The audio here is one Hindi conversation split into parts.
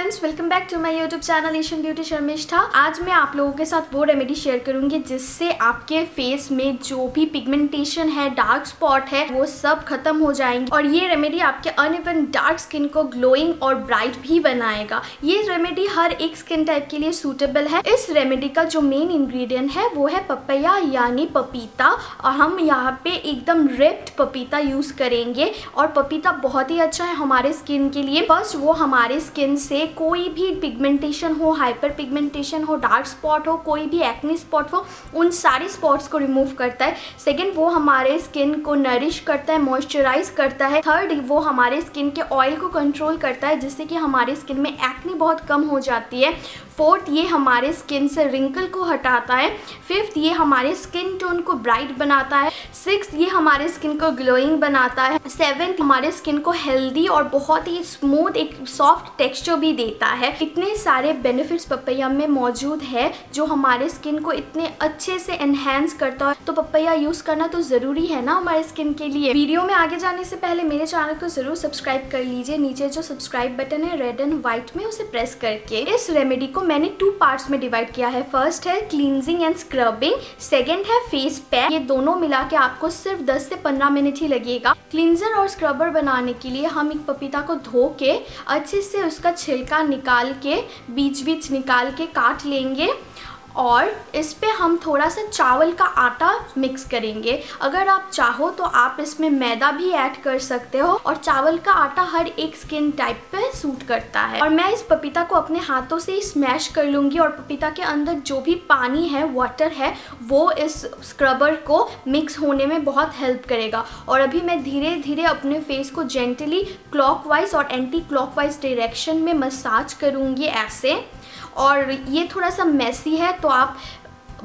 Friends, welcome back to my YouTube channel Asian beauty Sharmishtha. आज मैं आप लोगों के साथ वो रेमेडी शेयर करूंगी जिससे आपके फेस में जो भी पिगमेंटेशन है, डार्क स्पॉट है, वो सब खत्म हो जाएंगे और ये रेमेडी आपके अनइवन डार्क स्किन को ग्लोइंग और ब्राइट भी बनाएगा। ये रेमेडी हर एक स्किन टाइप के लिए सूटेबल है। इस रेमेडी का जो मेन इंग्रेडिएंट है वो है पपाया यानी पपीता, और हम यहाँ पे एकदम रिप्ड पपीता यूज करेंगे। और पपीता बहुत ही अच्छा है हमारे स्किन के लिए। फर्स्ट वो हमारे स्किन से कोई भी पिगमेंटेशन हो, हाइपर पिगमेंटेशन हो, डार्क स्पॉट हो, कोई भी एक्ने स्पॉट हो, उन सारे स्पॉट्स को रिमूव करता है। सेकंड वो हमारे स्किन को नरिश करता है, मॉइस्चराइज करता है। थर्ड वो हमारे स्किन के ऑयल को कंट्रोल करता है जिससे कि हमारे स्किन में एक्ने बहुत कम हो जाती है। फोर्थ ये हमारे स्किन से रिंकल को हटाता है। फिफ्थ ये हमारे स्किन टोन को ब्राइट बनाता है। सिक्स्थ ये हमारे स्किन को ग्लोइंग बनाता है। सेवेंथ हमारे स्किन को हेल्दी और बहुत ही स्मूथ एक सॉफ्ट टेक्सचर भी देता है। इतने सारे बेनिफिट्स पपाया में मौजूद है जो हमारे स्किन को इतने अच्छे से एनहेंस करता है, तो पपाया यूज करना तो जरूरी है ना हमारे स्किन के लिए। वीडियो में आगे जाने से पहले मेरे चैनल को जरूर सब्सक्राइब कर लीजिए, नीचे जो सब्सक्राइब बटन है रेड एंड व्हाइट में उसे प्रेस करके। इस रेमेडी को मैंने 2 पार्ट्स में डिवाइड किया है। फर्स्ट है क्लींजिंग एंड स्क्रबिंग, सेकेंड है फेस पैक। ये दोनों मिला के आपको सिर्फ 10 से 15 मिनट ही लगेगा। क्लींजर और स्क्रबर बनाने के लिए हम एक पपीता को धो के अच्छे से उसका छिलका निकाल के बीच निकाल के काट लेंगे और इस पे हम थोड़ा सा चावल का आटा मिक्स करेंगे। अगर आप चाहो तो आप इसमें मैदा भी ऐड कर सकते हो, और चावल का आटा हर एक स्किन टाइप पे सूट करता है। और मैं इस पपीता को अपने हाथों से ही स्मैश कर लूँगी और पपीता के अंदर जो भी पानी है, वाटर है, वो इस स्क्रबर को मिक्स होने में बहुत हेल्प करेगा। और अभी मैं धीरे धीरे अपने फेस को जेंटली क्लॉकवाइज और एंटी क्लॉकवाइज डायरेक्शन में मसाज करूँगी ऐसे। और ये थोड़ा सा मैसी है तो आप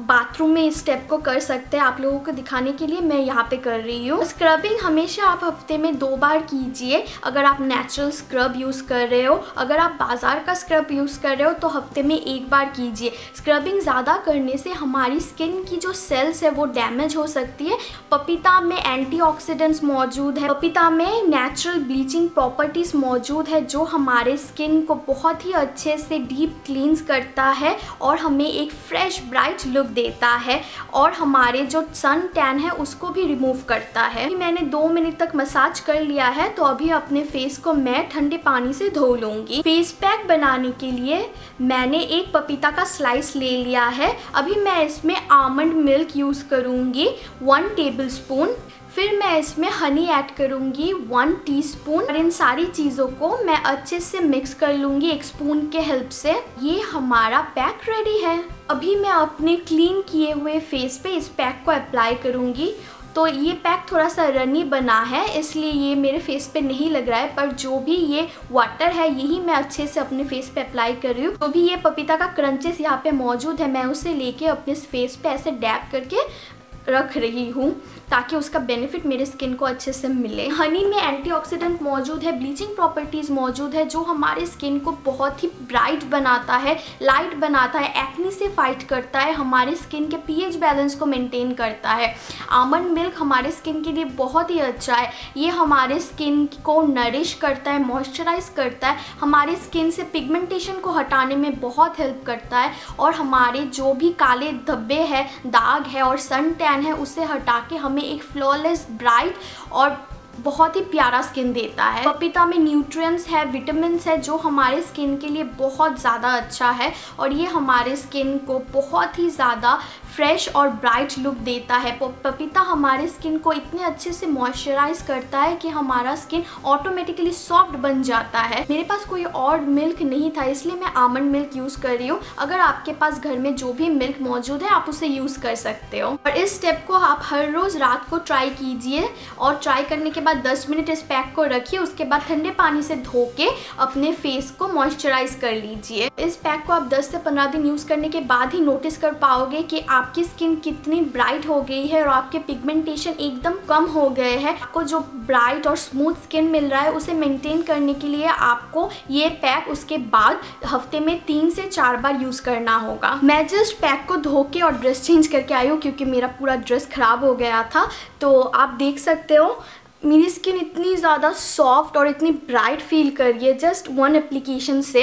बाथरूम में इस स्टेप को कर सकते हैं। आप लोगों को दिखाने के लिए मैं यहाँ पे कर रही हूँ। स्क्रबिंग हमेशा आप हफ्ते में 2 बार कीजिए अगर आप नेचुरल स्क्रब यूज़ कर रहे हो। अगर आप बाज़ार का स्क्रब यूज़ कर रहे हो तो हफ्ते में 1 बार कीजिए। स्क्रबिंग ज़्यादा करने से हमारी स्किन की जो सेल्स है वो डैमेज हो सकती है। पपीता में एंटीऑक्सीडेंट्स मौजूद है, पपीता में नेचुरल ब्लीचिंग प्रॉपर्टीज़ मौजूद है जो हमारे स्किन को बहुत ही अच्छे से डीप क्लींस करता है और हमें एक फ्रेश ब्राइट लुक देता है और हमारे जो सन टैन है उसको भी रिमूव करता है। मैंने 2 मिनट तक मसाज कर लिया है तो अभी अपने फेस को मैं ठंडे पानी से धो लूँगी। फेस पैक बनाने के लिए मैंने एक पपीता का स्लाइस ले लिया है। अभी मैं इसमें आमंड मिल्क यूज़ करूँगी 1 टेबलस्पून। फिर मैं इसमें हनी ऐड करूँगी 1 टीस्पून और इन सारी चीज़ों को मैं अच्छे से मिक्स कर लूँगी एक स्पून के हेल्प से। ये हमारा पैक रेडी है। अभी मैं अपने क्लीन किए हुए फेस पे इस पैक को अप्लाई करूँगी। तो ये पैक थोड़ा सा रनी बना है इसलिए ये मेरे फेस पे नहीं लग रहा है, पर जो भी ये वाटर है यही मैं अच्छे से अपने फेस पे अप्लाई कर रही हूँ। जो भी ये पपीता का क्रंचेस यहाँ पे मौजूद है मैं उसे लेके अपने फेस पे ऐसे डैप करके रख रही हूँ ताकि उसका बेनिफिट मेरे स्किन को अच्छे से मिले। हनी में एंटीऑक्सीडेंट मौजूद है, ब्लीचिंग प्रॉपर्टीज़ मौजूद है जो हमारे स्किन को बहुत ही ब्राइट बनाता है, लाइट बनाता है, एक्ने से फाइट करता है, हमारे स्किन के पीएच बैलेंस को मेंटेन करता है। आमंड मिल्क हमारे स्किन के लिए बहुत ही अच्छा है। ये हमारे स्किन को नरिश करता है, मॉइस्चराइज करता है, हमारे स्किन से पिगमेंटेशन को हटाने में बहुत हेल्प करता है और हमारे जो भी काले धब्बे है, दाग है और सन टैन है उसे हटा के हमें एक फ्लॉलेस ब्राइट और बहुत ही प्यारा स्किन देता है। पपीता में न्यूट्रिएंट्स है, विटामिन्स है जो हमारे स्किन के लिए बहुत ज़्यादा अच्छा है और ये हमारे स्किन को बहुत ही ज़्यादा फ्रेश और ब्राइट लुक देता है। पपीता हमारे स्किन को इतने अच्छे से मॉइस्चराइज करता है कि हमारा स्किन ऑटोमेटिकली सॉफ्ट बन जाता है। मेरे पास कोई और मिल्क नहीं था इसलिए मैं आमंड मिल्क यूज़ कर रही हूँ। अगर आपके पास घर में जो भी मिल्क मौजूद है आप उसे यूज़ कर सकते हो। और इस स्टेप को आप हर रोज़ रात को ट्राई कीजिए और ट्राई करने के बाद 10 मिनट इस पैक को रखिए। उसके बाद ठंडे पानी से धो के अपने फेस को मॉइस्चराइज कर लीजिए। इस पैक को आप 10 से 15 दिन यूज़ करने के बाद ही नोटिस कर पाओगे कि आपकी स्किन कितनी ब्राइट हो गई है और आपके पिगमेंटेशन एकदम कम हो गए हैं। आपको जो ब्राइट और स्मूथ स्किन मिल रहा है उसे मेंटेन करने के लिए आपको ये पैक उसके बाद हफ्ते में 3 से 4 बार यूज़ करना होगा। मैं जस्ट पैक को धो के और ड्रेस चेंज करके आई हूँ क्योंकि मेरा पूरा ड्रेस खराब हो गया था। तो आप देख सकते हो मेरी स्किन इतनी ज़्यादा सॉफ्ट और इतनी ब्राइट फील कर रही है जस्ट वन एप्लीकेशन से।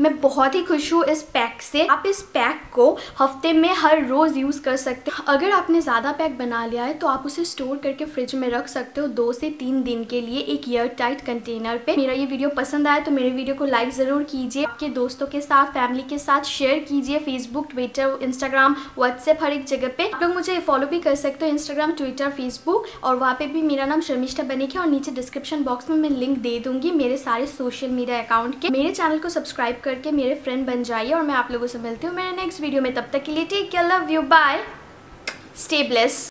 मैं बहुत ही खुश हूँ इस पैक से। आप इस पैक को हफ्ते में हर रोज़ यूज़ कर सकते हैं। अगर आपने ज़्यादा पैक बना लिया है तो आप उसे स्टोर करके फ्रिज में रख सकते हो 2 से 3 दिन के लिए एक एयर टाइट कंटेनर पे। मेरा ये वीडियो पसंद आया तो मेरे वीडियो को लाइक ज़रूर कीजिए, आपके दोस्तों के साथ फैमिली के साथ शेयर कीजिए। फेसबुक, ट्विटर, इंस्टाग्राम, व्हाट्सएप हर एक जगह पे। आप लोग मुझे फॉलो भी कर सकते हो इंस्टाग्राम, ट्विटर, फेसबुक और वहाँ पे भी मेरा नाम शर्मिष्ठा बनेगा और नीचे डिस्क्रिप्शन बॉक्स में मैं लिंक दे दूंगी मेरे सारे सोशल मीडिया अकाउंट के। मेरे चैनल को सब्सक्राइब करके मेरे फ्रेंड बन जाइए और मैं आप लोगों से मिलती हूँ मेरे नेक्स्ट वीडियो में। तब तक के लिए take care, love you, bye, stay blessed.